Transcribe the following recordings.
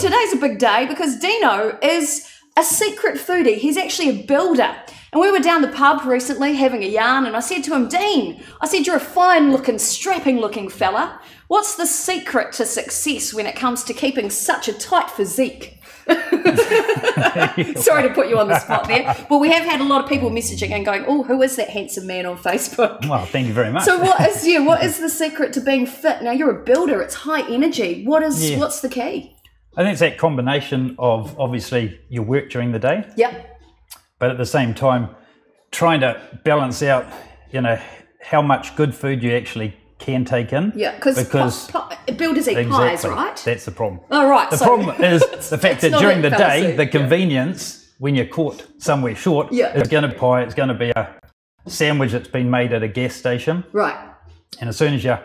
Today's a big day because Dino is a secret foodie. He's actually a builder. And we were down the pub recently having a yarn, and I said to him, Dean, I said, you're a fine-looking, strapping-looking fella. What's the secret to success when it comes to keeping such a tight physique? Sorry to put you on the spot there, but we have had a lot of people messaging and going, oh, who is that handsome man on Facebook? Well, thank you very much. So what is the secret to being fit? Now, you're a builder. It's high energy. What's the key? I think it's that combination of obviously your work during the day. Yep. But at the same time, trying to balance out, you know, how much good food you actually can take in. Yeah, because builders eat pies, right? That's the problem. All right. The problem is the fact that during the day, the convenience when you're caught somewhere short, it's going to be a pie, it's going to be a sandwich that's been made at a gas station. Right. And as soon as you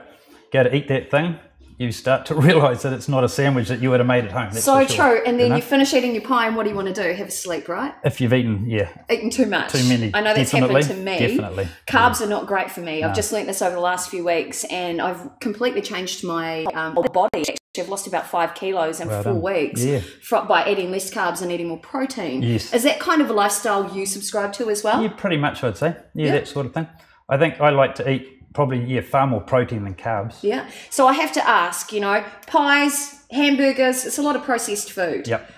go to eat that thing, you start to realise that it's not a sandwich that you would have made at home. That's so true. And then you finish eating your pie, and what do you want to do? Have a sleep, right? If you've eaten, eaten too much. Too many. I know that's happened to me. Definitely. Carbs are not great for me. No. I've just learnt this over the last few weeks, and I've completely changed my body. I've lost about 5 kilos in 4 weeks by eating less carbs and eating more protein. Yes. Is that kind of a lifestyle you subscribe to as well? Yeah, pretty much, I'd say. Yeah, that sort of thing. I think I like to eat probably far more protein than carbs. Yeah. So I have to ask, you know, pies, hamburgers, it's a lot of processed food. Yep.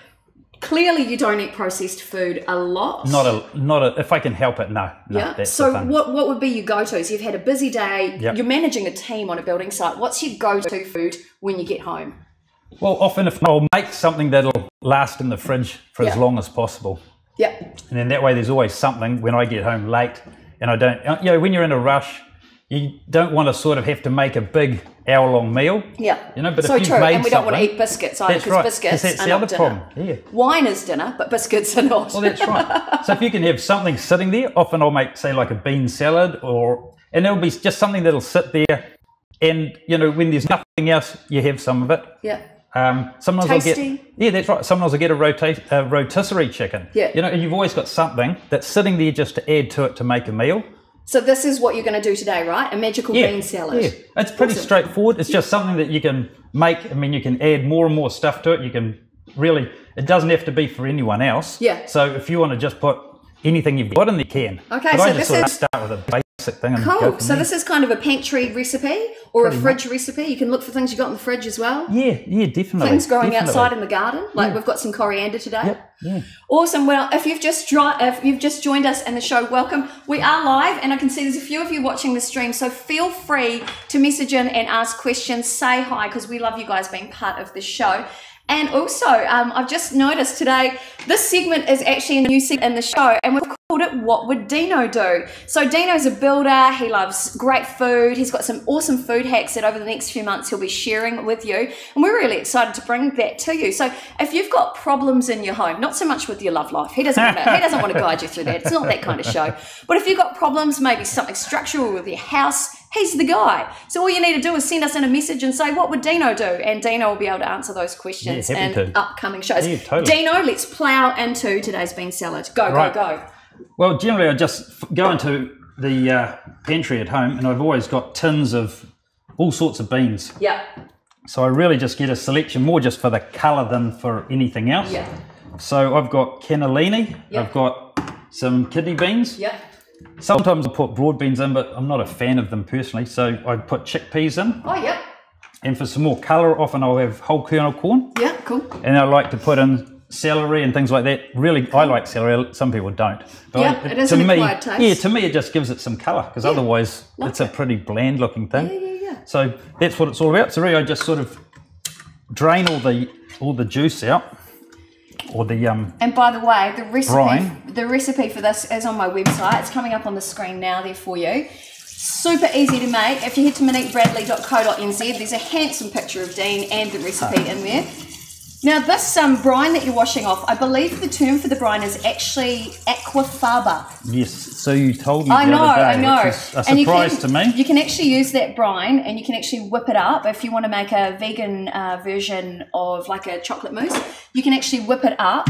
Clearly you don't eat processed food a lot. Not if I can help it, no. Yeah. That's so what would be your go-tos? You've had a busy day, you're managing a team on a building site. What's your go-to food when you get home? Well, often I'll make something that'll last in the fridge for as long as possible. Yeah. And then that way there's always something when I get home late, and I don't, you know, when you're in a rush, you don't want to sort of have to make a big hour-long meal. Yeah. You know, but so if you've true. Made and we don't want to eat biscuits either, because biscuits are the other problem. Yeah. Wine is dinner, but biscuits are not. Well, that's right. So if you can have something sitting there, often I'll make, say, like a bean salad, and it'll be just something that'll sit there, and, you know, when there's nothing else, you have some of it. Yeah. Sometimes tasty. Sometimes I'll get a rotisserie chicken. Yeah. You know, and you've always got something that's sitting there just to add to it to make a meal. So this is what you're going to do today, right? A magical bean salad. Yeah, it's pretty straightforward. It's just something that you can make. I mean, you can add more and more stuff to it. You can really, it doesn't have to be for anyone else. Yeah. So if you want to just put anything you've got in the can. Okay, but so I just sort of start with a basic thing. And cool. So this is kind of a pantry recipe or a fridge recipe. You can look for things you got in the fridge as well. Yeah, yeah, definitely. Things growing outside in the garden. Like we've got some coriander today. Yep. Yeah. Awesome. Well, if you've just joined us in the show, welcome. We are live, and I can see there's a few of you watching the stream. So feel free to message in and ask questions. Say hi, because we love you guys being part of the show. And also, I've just noticed today, this segment is actually a new segment in the show, and we've called it What Would Dino Do? So Dino's a builder, he loves great food, he's got some awesome food hacks that over the next few months he'll be sharing with you, and we're really excited to bring that to you. So if you've got problems in your home, not so much with your love life, he doesn't want to guide you through that, it's not that kind of show, but if you've got problems, maybe something structural with your house, he's the guy. So all you need to do is send us in a message and say, what would Dino do? And Dino will be able to answer those questions in upcoming shows. Yeah, totally. Dino, let's plough into today's bean salad. Go, go, go. Well, generally I just go into the pantry at home, and I've always got tins of all sorts of beans. Yeah. So I really just get a selection more just for the colour than for anything else. Yeah. So I've got cannellini. Yeah. I've got some kidney beans. Yeah. Sometimes I put broad beans in, but I'm not a fan of them personally, so I put chickpeas in. Oh, yeah. And for some more colour, often I'll have whole kernel corn. Yeah, cool. And I like to put in celery and things like that. Really, cool. I like celery. Some people don't. But yeah, it is an acquired taste. Yeah, to me it just gives it some colour, because otherwise it's a pretty bland looking thing. Yeah, yeah, yeah. So that's what it's all about. So really I just sort of drain all the juice out. Or the and by the way, the recipe for this is on my website. It's coming up on the screen now there for you. Super easy to make. If you head to moniquebradley.co.nz, there's a handsome picture of Dean and the recipe in there. Now this brine that you're washing off, I believe the term for the brine is actually aquafaba. Yes, so you told me the other day, I know. Which is a surprise to me. You can actually use that brine, and you can actually whip it up if you want to make a vegan version of like a chocolate mousse. You can actually whip it up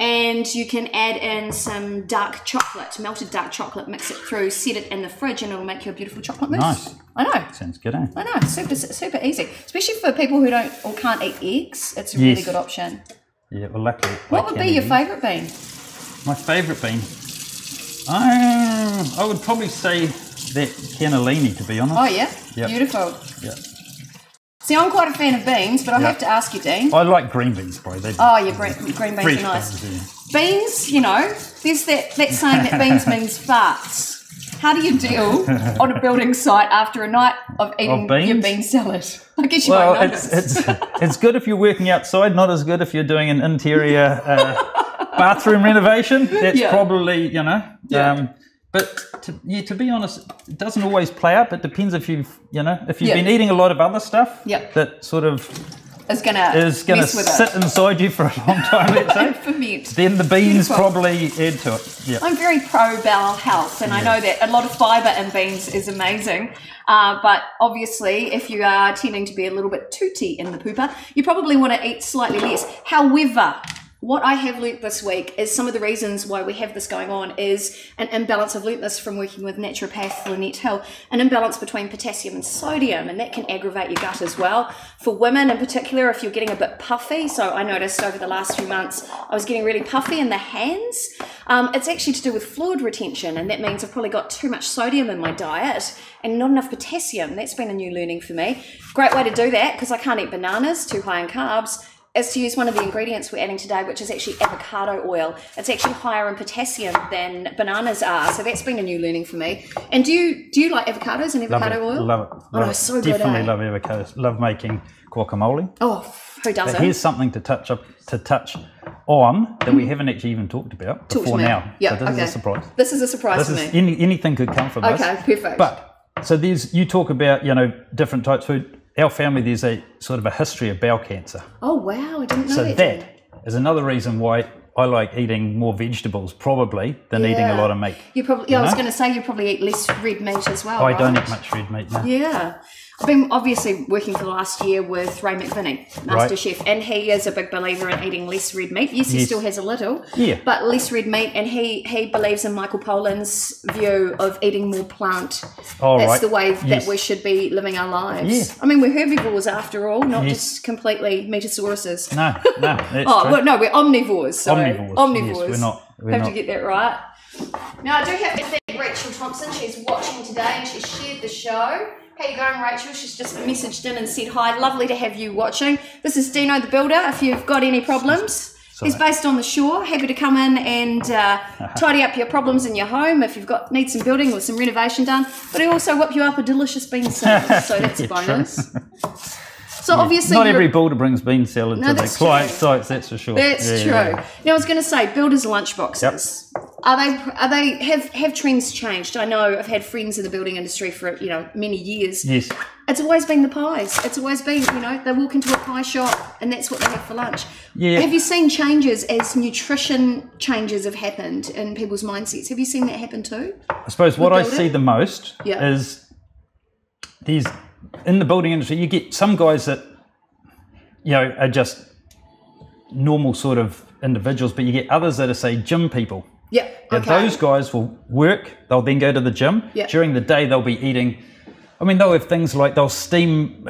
And you can add in some dark chocolate, melted dark chocolate, mix it through, set it in the fridge, and it'll make you a beautiful chocolate mousse. Nice. I know. Sounds good, eh? I know. Super, super easy. Especially for people who don't or can't eat eggs, it's a really good option. Yeah, well, luckily. What would be your favourite bean? My favourite bean? I would probably say that cannellini, to be honest. Oh, yeah? Yep. Beautiful. Yeah. See, I'm quite a fan of beans, but I have to ask you, Dean. I like green beans, probably. Oh, yeah, green beans are nice. Beans, you know, there's that saying that beans means farts. How do you deal on a building site after a night of eating your bean salad? I guess you won't notice. It's good if you're working outside, not as good if you're doing an interior bathroom renovation. That's probably, you know. Yeah. But to be honest, it doesn't always play up. It depends if you've been eating a lot of other stuff that sort of is gonna sit inside you for a long time, let's say. Ferment. Then the beans probably add to it. Yep. I'm very pro bowel health, and I know that a lot of fibre in beans is amazing. But obviously, if you are tending to be a little bit tooty in the pooper, you probably want to eat slightly less. However, what I have learnt this week is some of the reasons why we have this going on is an imbalance. I've learnt this from working with naturopath Lynette Hill, an imbalance between potassium and sodium, and that can aggravate your gut as well. For women in particular, if you're getting a bit puffy, so I noticed over the last few months I was getting really puffy in the hands, it's actually to do with fluid retention, and that means I've probably got too much sodium in my diet and not enough potassium. That's been a new learning for me. Great way to do that, because I can't eat bananas, too high in carbs, is to use one of the ingredients we're adding today, which is actually avocado oil. It's actually higher in potassium than bananas are, so that's been a new learning for me. And do you like avocados and avocado oil? Love it. Oh, so good. Definitely love avocados. Love making guacamole. Oh, who doesn't? But here's something to touch on that we haven't actually even talked about before now. Yeah, so this is a surprise. This is a surprise for me. Anything could come from this. Okay, perfect. But so there's, you talk about, you know, different types of food. Our family, there's a sort of a history of bowel cancer. Oh, wow, I didn't know that. So that is another reason why I like eating more vegetables probably than eating a lot of meat. You probably, I was going to say, you probably eat less red meat as well, right? I don't eat much red meat now. Yeah. I've been obviously working for the last year with Ray McVinney, Master Chef, and he is a big believer in eating less red meat. Yes, he still has a little, but less red meat, and he believes in Michael Pollan's view of eating more plant. That's the way that we should be living our lives. Yeah. I mean, we're herbivores after all, not just completely metasauruses. No, that's true. Well, no, we're omnivores. So omnivores. Yes, we're not. To get that right. Now, I do have to thank Rachel Thompson. She's watching today, and she shared the show. How you going, Rachel? She's just messaged in and said hi. Lovely to have you watching. This is Dino the Builder. If you've got any problems, he's based on the shore. Happy to come in and tidy up your problems in your home if you've got need some building or some renovation done. But he also whip you up a delicious bean salad, so that's a bonus. So obviously, not every builder brings bean salad to their client sites. That's for sure. That's true. Yeah. Now I was going to say, builders' lunchboxes. Yep. Are they have trends changed? I know I've had friends in the building industry for many years. Yes. It's always been the pies. It's always been they walk into a pie shop and that's what they have for lunch. Yeah. Have you seen changes as nutrition changes have happened in people's mindsets? Have you seen that happen too? I suppose what I see the most is these. In the building industry, you get some guys that, are just normal sort of individuals, but you get others that are, say, gym people. Yeah, okay. Those guys will work, they'll then go to the gym. Yeah. During the day, they'll be eating, they'll have things like, they'll steam,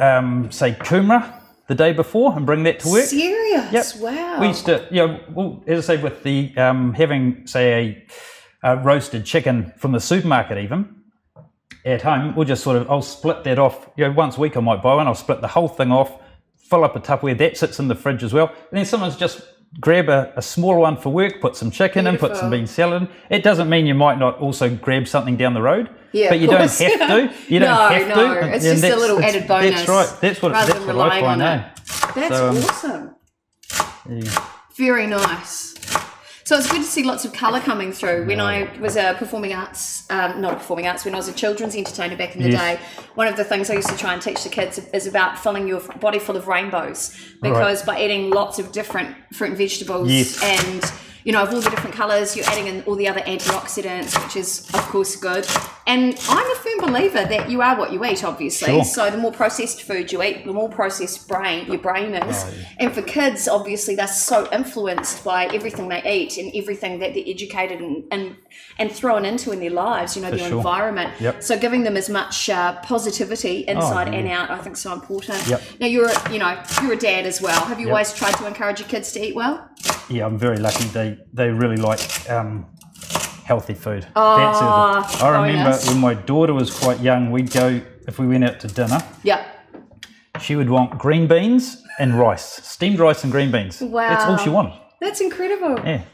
say, kumara the day before and bring that to work. Serious? Yep. Wow. We used to, as I say, with the, having, say, a roasted chicken from the supermarket even, at home, we'll just I'll split that off. Once a week I might buy one, I'll split the whole thing off, fill up a Tupperware, that sits in the fridge as well. And then someone's just grab a small one for work, put some chicken in, put some bean salad in. It doesn't mean you might not also grab something down the road, but you don't have to. You don't have to. It's and just a little added bonus. That's right. That's what it's like on now. That's awesome. Yeah. Very nice. So it's good to see lots of colour coming through. When I was a performing arts, when I was a children's entertainer back in the day, one of the things I used to try and teach the kids is about filling your body full of rainbows, because by eating lots of different fruit and vegetables and of all the different colours, you're adding in all the other antioxidants, which is, of course, good. And I'm a firm believer that you are what you eat, obviously. Sure. So the more processed food you eat, the more processed your brain is. Oh, yeah. And for kids, obviously, they're so influenced by everything they eat and everything that they're educated and thrown into in their lives, you know, their environment. Yep. So giving them as much positivity inside and out, I think, is so important. Yep. Now, you're a dad as well. Have you always tried to encourage your kids to eat well? Yeah, I'm very lucky. They really like... healthy food. That's it. I remember when my daughter was quite young, we'd go, if we went out to dinner, she would want green beans and rice, steamed rice and green beans. Wow. That's all she wanted. That's incredible. Yeah.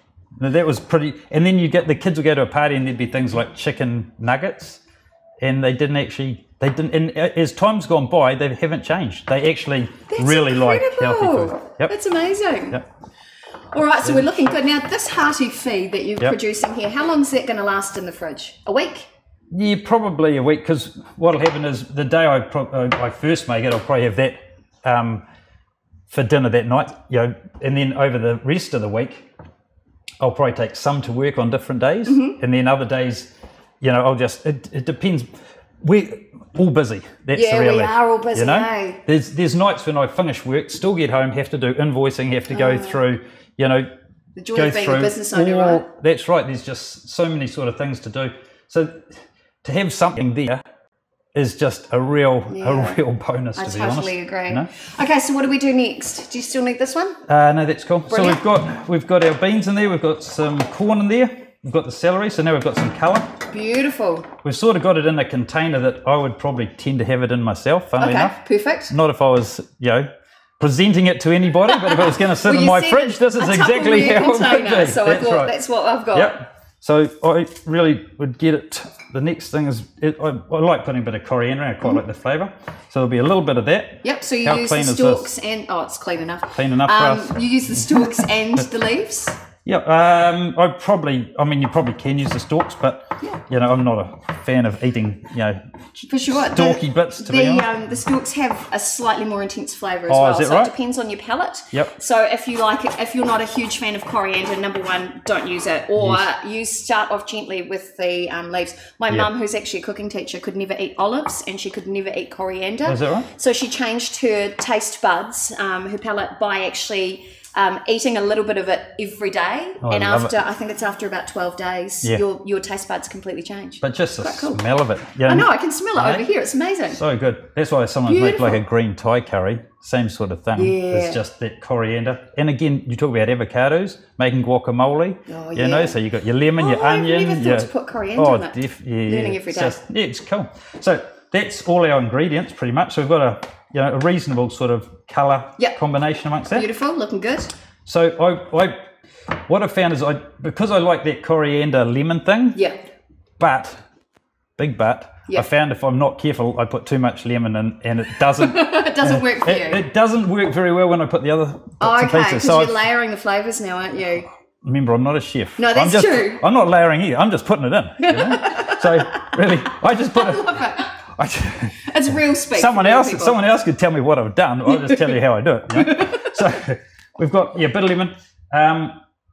No, that was pretty, and then you get, the kids would go to a party and there'd be things like chicken nuggets, and they didn't actually, and as time's gone by, they haven't changed. They actually like healthy food. Yep. That's amazing. Yep. All right, so we're looking good. Now, this hearty feed that you're producing here, how long is that going to last in the fridge? A week? Yeah, probably a week, because what will happen is the day I first make it, I'll probably have that for dinner that night, you know, and then over the rest of the week, I'll probably take some to work on different days, and then other days, you know, I'll just, it depends. We're all busy. That's the reality. Yeah, we are all busy, you know? Hey? There's nights when I finish work, still get home, have to do invoicing, have to go through... You know, the joy of being a business owner, right? That's right. There's just so many sort of things to do. So to have something there is just a real bonus. I totally agree. You know? Okay, so what do we do next? Do you still need this one? No, that's cool. Brilliant. So we've got our beans in there. We've got some corn in there. We've got the celery. So now we've got some colour. Beautiful. We've sort of got it in a container that I would probably tend to have it in myself. Funnily enough. Perfect. Not if I was, you know, presenting it to anybody, but if it was going to sit in my fridge, this is exactly how it would be. So I thought that's what I've got. Yep. So I really would get it. The next thing is, I like putting a bit of coriander in. I quite like the flavour. So there'll be a little bit of that. Yep, so you use the stalks and... Oh, it's clean enough. Clean enough for us. You use the stalks and the leaves? Yeah, you probably can use the stalks, but you know, I'm not a fan of eating, you know, stalky bits. To be honest, the stalks have a slightly more intense flavour as well. Is that right? It depends on your palate. Yep. So if you like it, if you're not a huge fan of coriander, number one, don't use it, or you start off gently with the leaves. My mum, who's actually a cooking teacher, could never eat olives and she could never eat coriander. Is that right? So she changed her taste buds, her palate, by actually. Eating a little bit of it every day, I think it's after about 12 days, your taste buds completely change. But just the smell of it. Yeah, I know, I can smell it over here. It's amazing. So good. That's why someone's made like a green Thai curry, same sort of thing. Yeah. It's just that coriander. And again, you talk about avocados, making guacamole. Oh, yeah. You know, so you've got your lemon, your onion. I've never thought to put coriander in it. Learning every day. It's cool. So that's all our ingredients pretty much. So we've got a reasonable sort of colour combination amongst that. Beautiful, looking good. So what I found is because I like that coriander lemon thing. Yeah. I found if I'm not careful, I put too much lemon in, and it doesn't. Work for you. It doesn't work very well when I put the other. Oh, okay. Because you're layering the flavours now, aren't you? Remember, I'm not a chef. No, that's true. I'm not layering either. I'm just putting it in. You know? So really, I just put it. Love it. It's real speech. Someone else could tell me what I've done. I'll just tell you how I do it. You know? So we've got a bit of lemon.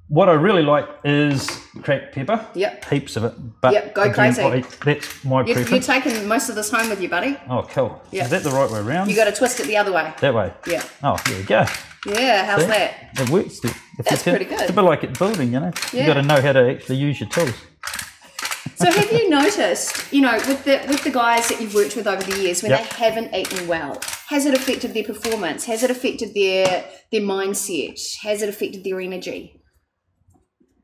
What I really like is cracked pepper. Yep. Heaps of it. But go crazy. That's my preference. You're taking most of this home with you, buddy. Oh, cool. Yep. Is that the right way around? You got to twist it the other way. That way. Yeah. Oh, there we go. Yeah, how's that? It works. That's pretty good. It's a bit like it building, you know. Yeah. You've got to know how to actually use your tools. So have you noticed, you know, with the guys that you've worked with over the years, when they haven't eaten well, has it affected their performance? Has it affected their mindset? Has it affected their energy?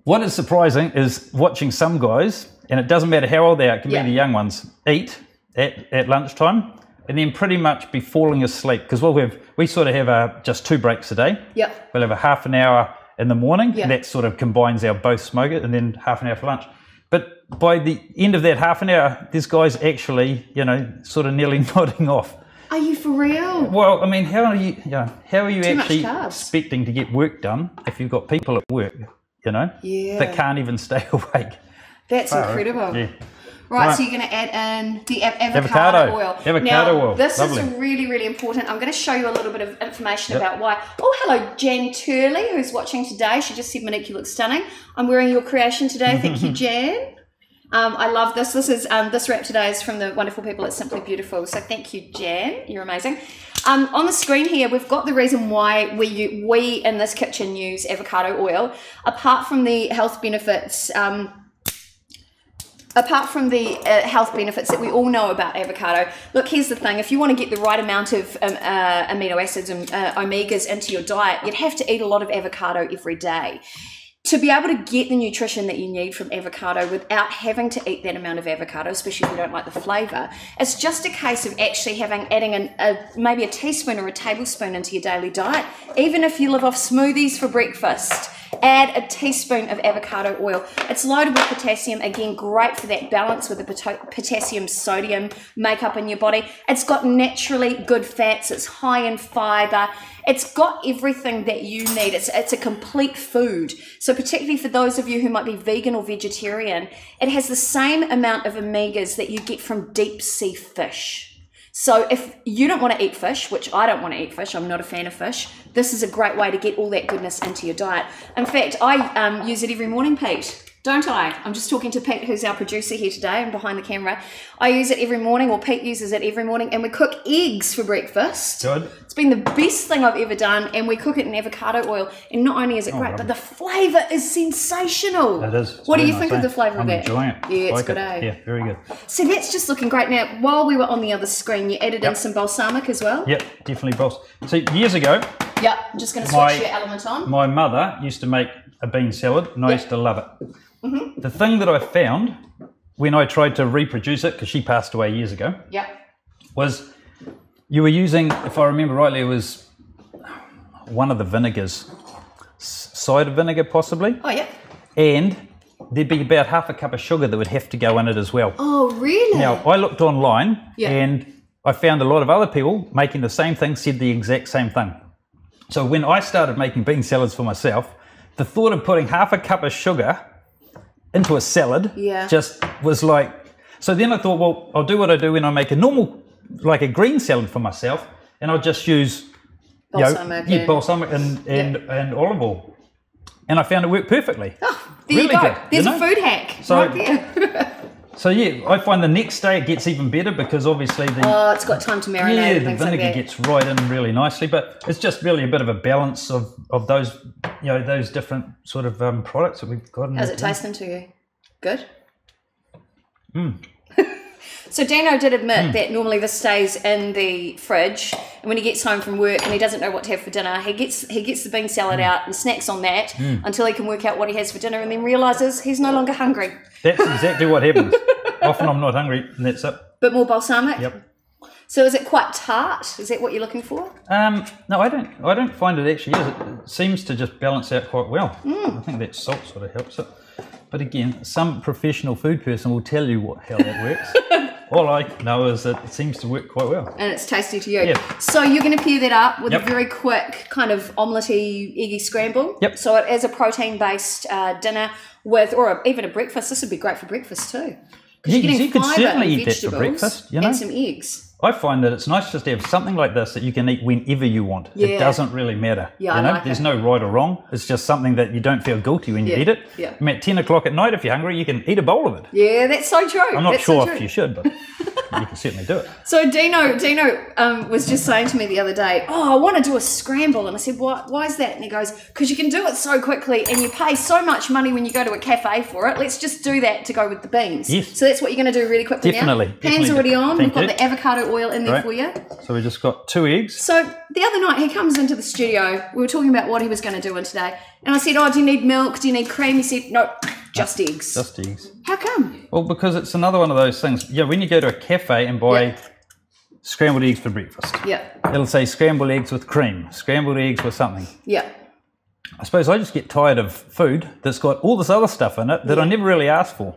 What is surprising is watching some guys, and it doesn't matter how old they are, it can be the young ones, eat at lunchtime and then pretty much be falling asleep, because we sort of have just 2 breaks a day. Yeah. We'll have a half an hour in the morning, and that sort of combines our both smoke it, and then half an hour for lunch. But by the end of that half an hour, this guy's actually, you know, sort of nearly nodding off. Are you for real? Well, I mean, how are you actually expecting to get work done if you've got people at work, you know, that can't even stay awake? That's incredible. Yeah. Right, so you're going to add in the avocado oil. This is really, really important. I'm going to show you a little bit of information about why. Oh, hello, Jan Turley, who's watching today. She just said, Monique, you look stunning. I'm wearing your creation today. Thank you, Jan. I love this. This is this wrap today is from the wonderful people at Simply Beautiful. So thank you, Jan. You're amazing. On the screen here, we've got the reason why we in this kitchen use avocado oil. Apart from the health benefits, that we all know about avocado, look, here's the thing. If you want to get the right amount of amino acids and omegas into your diet, you'd have to eat a lot of avocado every day to be able to get the nutrition that you need from avocado without having to eat that amount of avocado, especially if you don't like the flavour. It's just a case of actually adding maybe a teaspoon or a tablespoon into your daily diet. Even if you live off smoothies for breakfast, add a teaspoon of avocado oil. It's loaded with potassium, again, great for that balance with the potassium-sodium makeup in your body. It's got naturally good fats, it's high in fibre, it's got everything that you need. It's a complete food. So particularly for those of you who might be vegan or vegetarian, it has the same amount of omegas that you get from deep-sea fish. So if you don't want to eat fish, which I don't want to eat fish, I'm not a fan of fish, this is a great way to get all that goodness into your diet. In fact, I use it every morning, Pete, don't I? I'm just talking to Pete, who's our producer here today and behind the camera. I use it every morning, or Pete uses it every morning, and we cook eggs for breakfast. Good. It's been the best thing I've ever done, and we cook it in avocado oil, and not only is it great, but the flavour is sensational. It is. What do you think of the flavour of that? I'm enjoying it. Yeah, it's good, eh? Yeah, very good. So that's just looking great. Now, while we were on the other screen, you added in some balsamic as well? Yep, definitely balsamic. So years ago... Yep, I'm just going to switch your element on. My mother used to make a bean salad, and I used to love it. Mm-hmm. The thing that I found when I tried to reproduce it, because she passed away years ago, was you were using, if I remember rightly, it was one of the vinegars, cider vinegar possibly. Oh, yeah. And there'd be about half a cup of sugar that would have to go in it as well. Oh, really? Now, I looked online and I found a lot of other people making the same thing said the exact same thing. So when I started making bean salads for myself, the thought of putting half a cup of sugar into a salad just was like, so then I thought, well, I'll do what I do when I make a normal, like a green salad for myself, and I'll just use balsamic, balsamic and olive oil, and I found it worked perfectly. Oh, there you go. There's a food hack right there. So yeah, I find the next day it gets even better because obviously the it's got time to marinate. Yeah, the vinegar gets right in really nicely, but it's just really a bit of a balance of those those different sort of products that we've got. How's it tasting to you? Good. Mm. So Dino did admit that normally this stays in the fridge, and when he gets home from work and he doesn't know what to have for dinner, he gets the bean salad out and snacks on that until he can work out what he has for dinner, and then realises he's no longer hungry. That's exactly what happens. Often I'm not hungry, and that's it. Bit more balsamic. Yep. So is it quite tart? Is that what you're looking for? No, I don't find it actually is. It seems to just balance out quite well. I think that salt sort of helps it. But again, some professional food person will tell you how that works. All I know is that it seems to work quite well. And it's tasty to you. Yep. So you're going to pair that up with a very quick kind of omelette-y, eggy scramble. Yep. So it is a protein-based dinner with, or even a breakfast. This would be great for breakfast too. Yeah, you could certainly eat that for breakfast. You know? And some eggs. I find that it's nice just to have something like this that you can eat whenever you want. Yeah. It doesn't really matter. Yeah, you know? There's no right or wrong. It's just something that you don't feel guilty when you eat it. Yeah. I mean, at 10 o'clock at night, if you're hungry, you can eat a bowl of it. Yeah, that's so true. I'm not sure if you should, but you can certainly do it. So Dino was just saying to me the other day, oh, I want to do a scramble. And I said, why is that? And he goes, because you can do it so quickly and you pay so much money when you go to a cafe for it. Let's just do that to go with the beans. Yes. So that's what you're going to do really quickly now. Pan's already on. We've got the avocado oil in there for you. So we just got 2 eggs. So the other night he comes into the studio, we were talking about what he was going to do in today, and I said, oh, do you need milk, do you need cream? He said, no, just eggs. Just eggs. How come? Well, because it's another one of those things. Yeah, when you go to a cafe and buy scrambled eggs for breakfast, it'll say scrambled eggs with cream, scrambled eggs with something. I suppose I just get tired of food that's got all this other stuff in it that I never really asked for,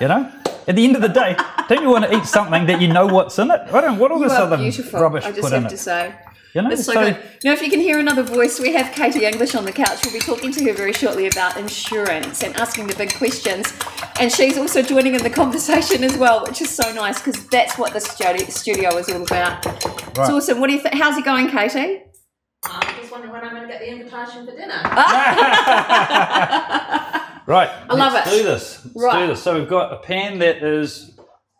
you know? At the end of the day, don't you want to eat something that you know what's in it? I don't want all this other rubbish put in it. I just have to say. You know, it's so good. Now, if you can hear another voice, we have Katie English on the couch. We'll be talking to her very shortly about insurance and asking the big questions. And she's also joining in the conversation as well, which is so nice because that's what this studio is all about. Right. It's awesome. What do you think? How's it going, Katie? I'm just wondering when I'm going to get the invitation for dinner. Right. I love it. Let's do this. Let's do this. So we've got a pan that is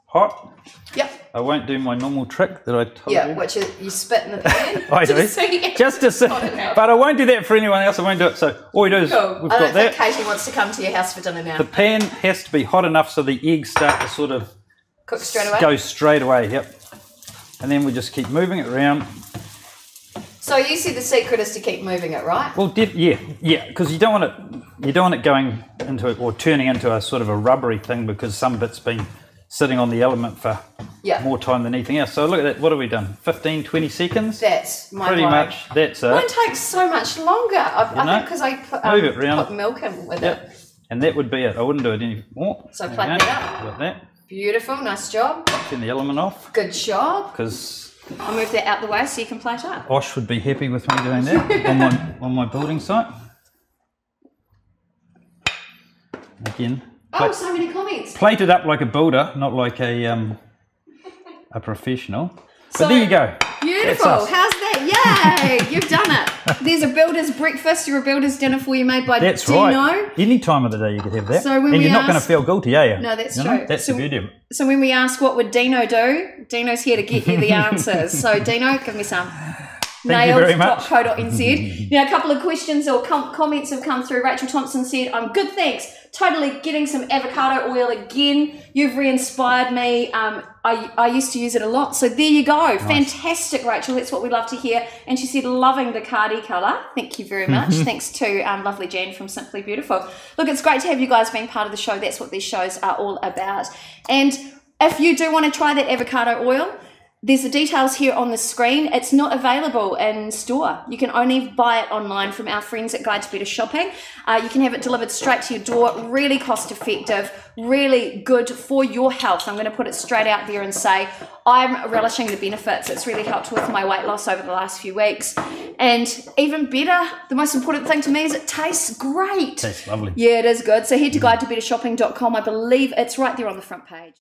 hot. Yep. I won't do my normal trick that I told you. Yeah, which is you spit in the pan. Just to see. But I won't do that for anyone else. I won't do it. So all we do is I don't think Katie wants to come to your house for dinner now. The pan has to be hot enough so the eggs start to sort of cook straight away. Go straight away. Yep. And then we just keep moving it around. So you said the secret is to keep moving it, right? Well, yeah, because you don't want it going into it or turning into a sort of a rubbery thing, because some bit's been sitting on the element for more time than anything else. So look at that. What have we done? 15, 20 seconds? That's my pretty much. That's it. Mine takes so much longer. I think because I put milk in with it. And that would be it. I wouldn't do it anymore. So plug that up. Like that. Beautiful. Nice job. Turn the element off. Good job. Because I'll move that out the way so you can plate up. Osh would be happy with me doing that on my building site. Again. Oh, so many comments. Plate it up like a builder, not like a professional. But so there you go. Beautiful. How's that? Yay! You've done it. There's a builder's breakfast or a builder's dinner for you made by Dino. Any time of the day you could have that. So when you're not going to feel guilty, are you? No, that's true. That's the beauty of it. So when we ask what would Dino do, Dino's here to get you the answers. So Dino, give me some. Nails.co.nz. Now, a couple of questions or comments have come through. Rachel Thompson said, I'm good, thanks. Totally getting some avocado oil again. You've re-inspired me. I used to use it a lot. So there you go. Nice. Fantastic, Rachel. That's what we love to hear. And she said, loving the cardi colour. Thank you very much. Thanks to lovely Jan from Simply Beautiful. Look, it's great to have you guys being part of the show. That's what these shows are all about. And if you do want to try that avocado oil, there's the details here on the screen. It's not available in store. You can only buy it online from our friends at Guide to Better Shopping. You can have it delivered straight to your door. Really cost effective, really good for your health. I'm going to put it straight out there and say I'm relishing the benefits. It's really helped with my weight loss over the last few weeks. And even better, the most important thing to me is it tastes great. Tastes lovely. Yeah, it is good. So head to guidetobettershopping.com. I believe it's right there on the front page.